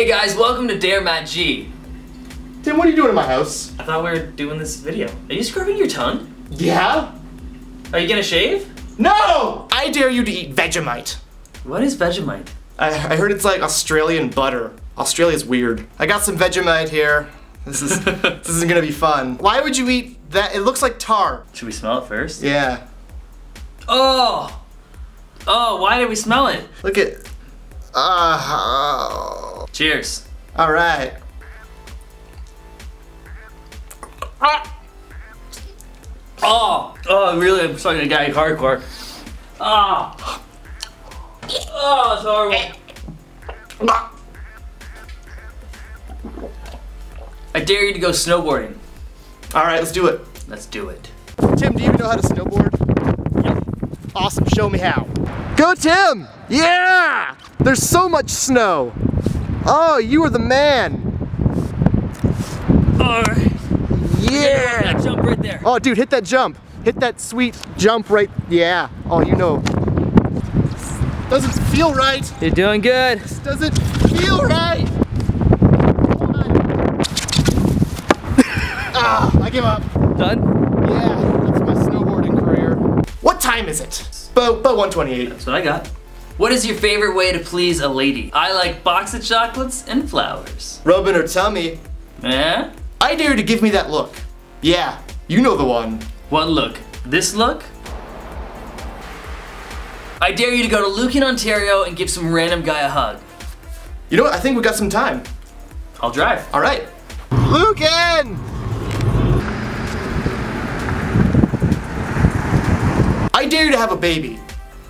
Hey guys, welcome to Dare Matt G. Tim, what are you doing in my house? I thought we were doing this video. Are you scrubbing your tongue? Yeah. Are you gonna shave? No! I dare you to eat Vegemite. What is Vegemite? I heard it's like Australian butter. Australia's weird. I got some Vegemite here. This isn't gonna be fun. Why would you eat that? It looks like tar. Should we smell it first? Yeah. Oh! Oh, why did we smell it? Look at... Cheers. All right. Oh! Oh, really, I'm starting to gag hardcore. Ah! Oh, it's horrible. I dare you to go snowboarding. All right, let's do it. Let's do it. Tim, do you know how to snowboard? Yep. Awesome, show me how. Go, Tim! Yeah! There's so much snow. Oh, you are the man. All right. Yeah! Hit that jump right there. Oh, dude, hit that jump. Hit that sweet jump right. Yeah. Oh, you know. Doesn't feel right. You're doing good. This doesn't feel right. Ah, I give up. Done? Yeah, that's my snowboarding career. What time is it? About 1:28. That's what I got. What is your favorite way to please a lady? I like box of chocolates and flowers. Rubbing her tummy. Eh? I dare you to give me that look. Yeah, you know the one. What look? This look? I dare you to go to Lucan, Ontario and give some random guy a hug. You know what? I think we got some time. I'll drive. All right. Lucan! I dare you to have a baby.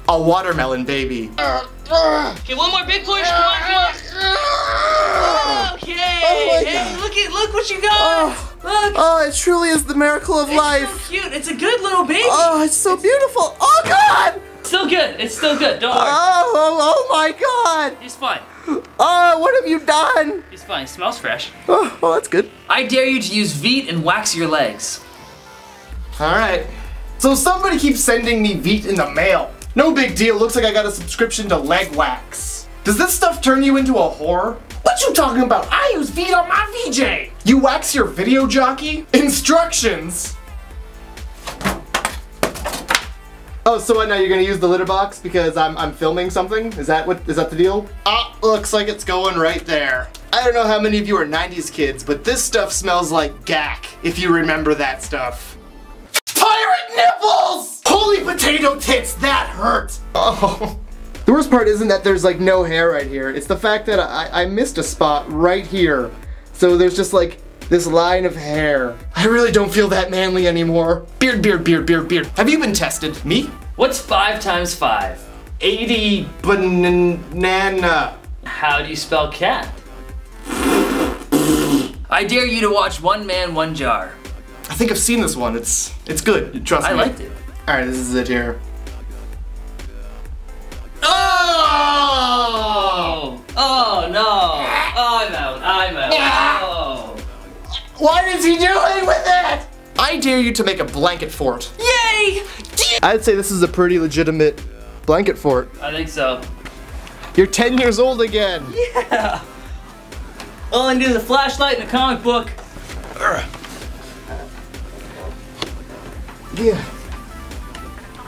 A watermelon baby. Okay, one more big push. Come on. Okay. Oh hey, look what you got. Oh. Look. Oh, it truly is the miracle of life. It's so cute. It's a good little baby. Oh, it's so beautiful. Oh, God. Still good. It's still good. Don't worry. Oh my God. He's fine. Oh, what have you done? He's fine. It smells fresh. Oh, well, that's good. I dare you to use Veet and wax your legs. All right. So somebody keeps sending me Veet in the mail. No big deal. Looks like I got a subscription to leg wax. Does this stuff turn you into a whore? What you talking about? I use Veet on my VJ. You wax your video jockey? Instructions. Oh, so what now? You're gonna use the litter box because I'm filming something? Is that the deal? Ah, looks like it's going right there. I don't know how many of you are 90s kids, but this stuff smells like GAK, if you remember that stuff. Pirate nipples! Holy potato tits, that hurt! Oh. The worst part isn't that there's like no hair right here, it's the fact that I missed a spot right here. So there's just like this line of hair. I really don't feel that manly anymore. Beard. Have you been tested? Me? What's 5 times 5? 80 banana. How do you spell cat? I dare you to watch One Man, One Jar. I think I've seen this one. It's good. Trust me. I liked it. All right, this is it here. Oh! Oh no! Oh, I'm out. Yeah! What is he doing with it? I dare you to make a blanket fort. Yay! I'd say this is a pretty legitimate blanket fort. I think so. You're 10 years old again. Yeah. All I need is a flashlight and a comic book. Yeah.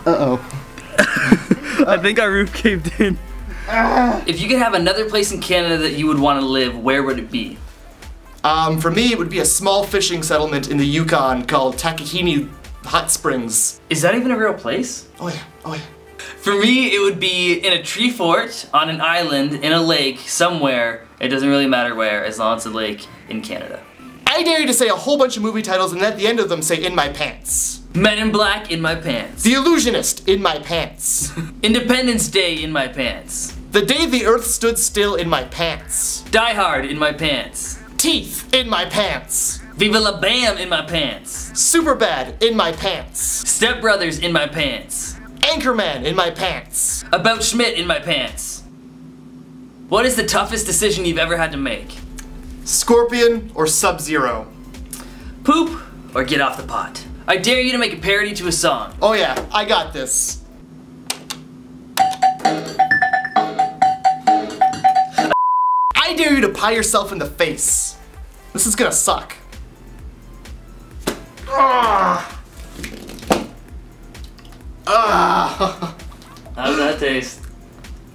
Uh-oh. I think our roof caved in. If you could have another place in Canada that you would want to live, where would it be? For me, it would be a small fishing settlement in the Yukon called Takahini Hot Springs. Is that even a real place? Oh yeah. For me, it would be in a tree fort, on an island, in a lake, somewhere. It doesn't really matter where, as long as it's a lake in Canada. I dare you to say a whole bunch of movie titles and at the end of them say, in my pants. Men in Black, in my pants. The Illusionist, in my pants. Independence Day, in my pants. The Day the Earth Stood Still, in my pants. Die Hard, in my pants. Teeth, in my pants. Viva La Bam, in my pants. Superbad, in my pants. Step Brothers, in my pants. Anchorman, in my pants. About Schmidt, in my pants. What is the toughest decision you've ever had to make? Scorpion or Sub-Zero? Poop or get off the pot? I dare you to make a parody to a song. Oh yeah, I got this. I dare you to pie yourself in the face? This is gonna suck. Ah! Ah! How's that taste?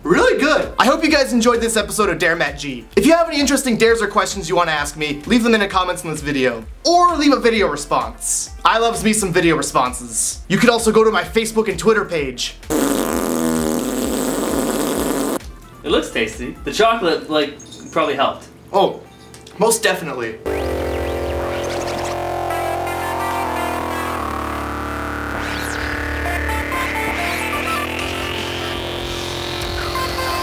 Really good. I hope you guys enjoyed this episode of Dare Matt G. If you have any interesting dares or questions you want to ask me, leave them in the comments in this video. Or leave a video response. I loves me some video responses. You could also go to my Facebook and Twitter page. It looks tasty. The chocolate, like, probably helped. Oh, most definitely.